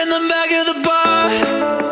In the back of the bar.